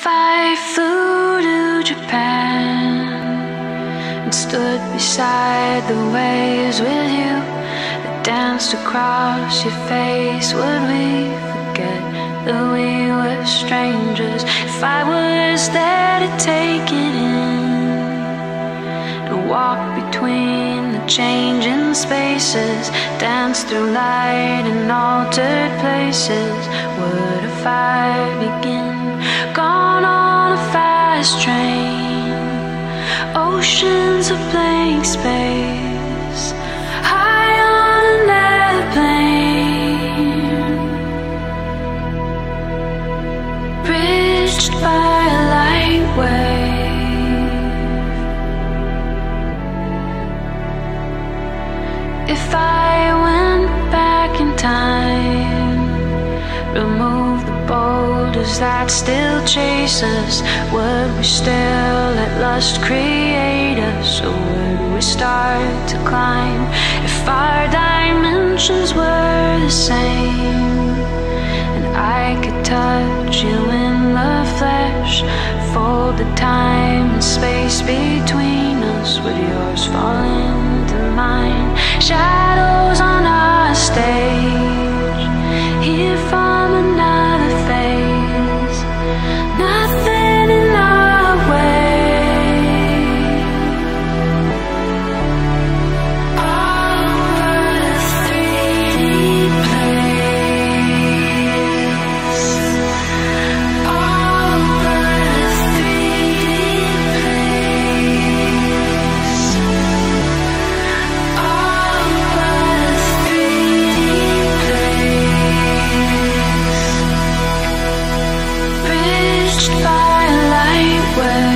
If I flew to Japan and stood beside the waves with you, that danced across your face, would we forget that we were strangers? If I was there to take it in and walk between the changing spaces, dance through light and altered places, would a fire begin? Gone on a fast train, oceans of blank space, high on an airplane, bridged by a light wave. If I went back in time, remove the boulders that still chase us, would we still let lust create us, or would we start to climb? If our dimensions were the same, and I could touch you in the flesh, fold the time and space between us, would yours fall into mine? Shadows on our stage, here from another phase, nothing in our way. Over a 3D place, over a 3D place. Bridged by a light wave.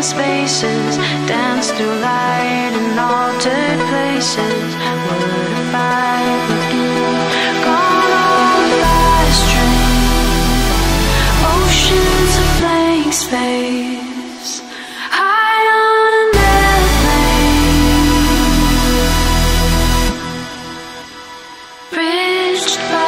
Spaces, dance through light and altered places, would a fire begin? Gone on a fast train, oceans of blank space. High on an airplane, bridged by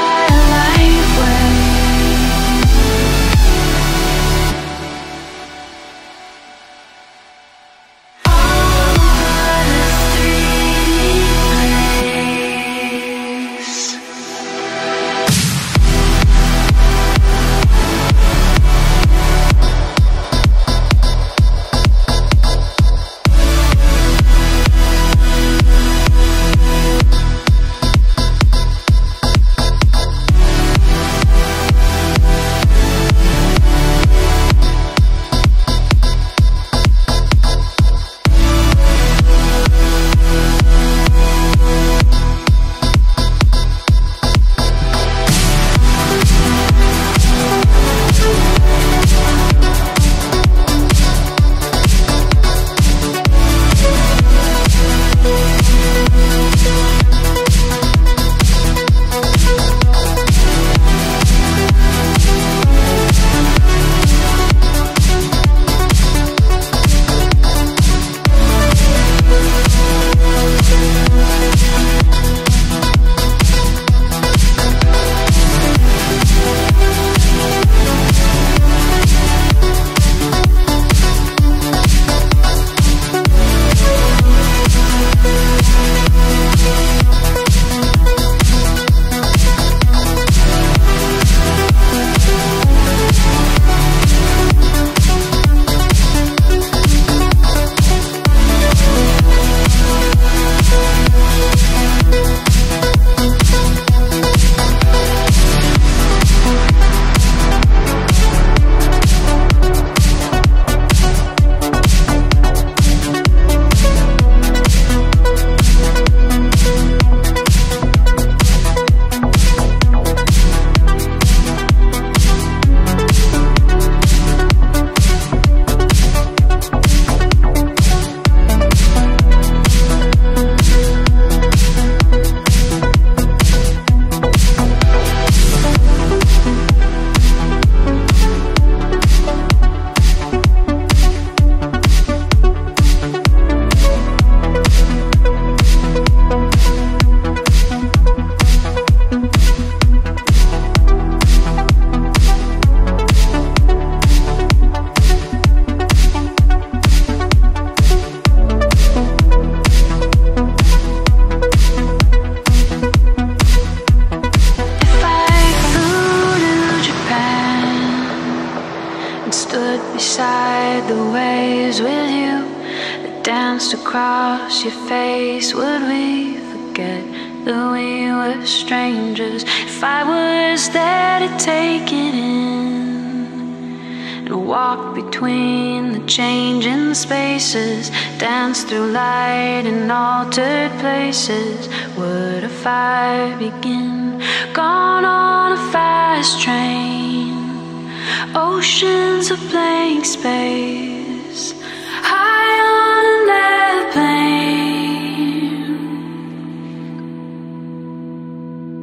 danced across your face, would we forget that we were strangers? If I was there to take it in and walk between the changing spaces, dance through light and altered places, would a fire begin? Gone on a fast train, oceans of blank space, high on an airplane,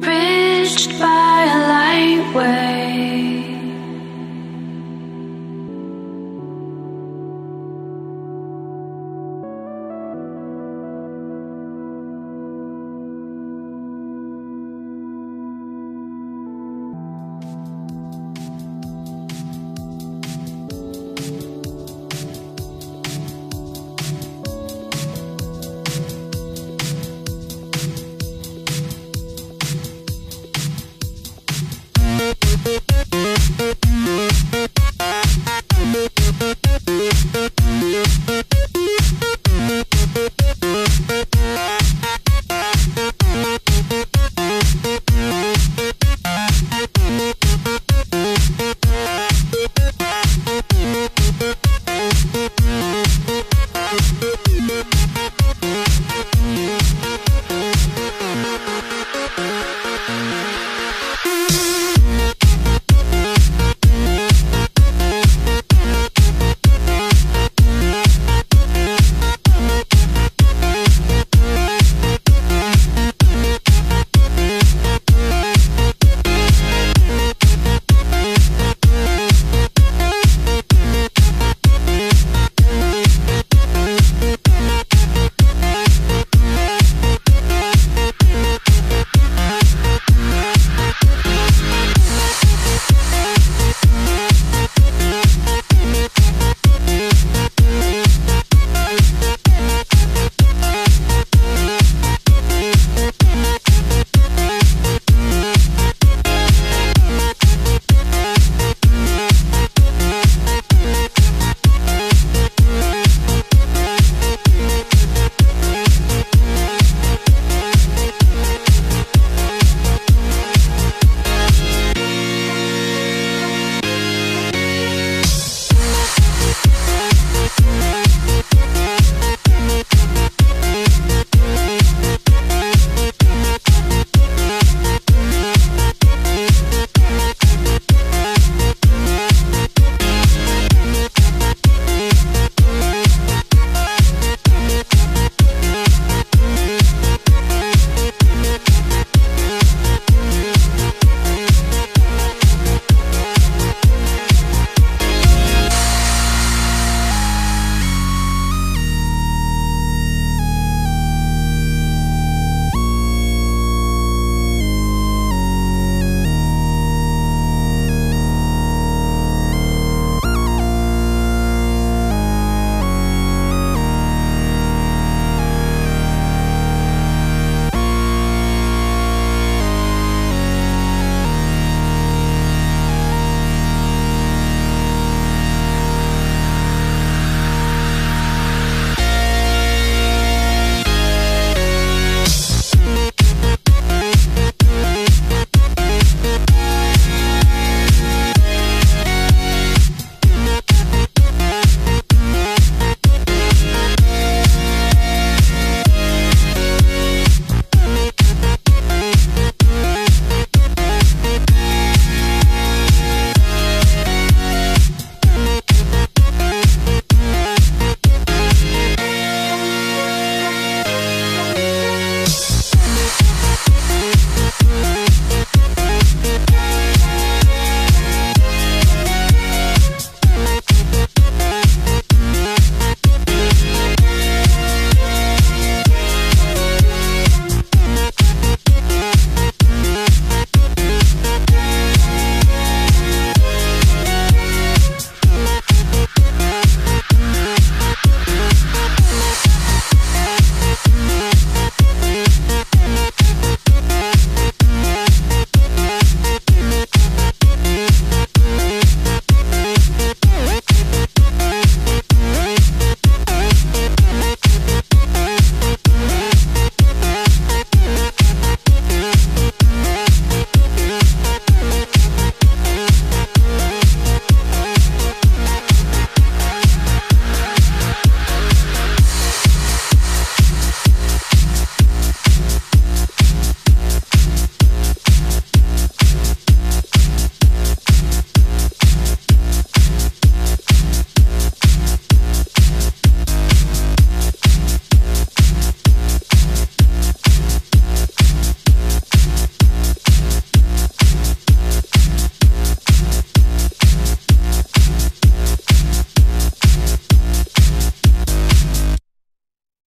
bridged by a light wave.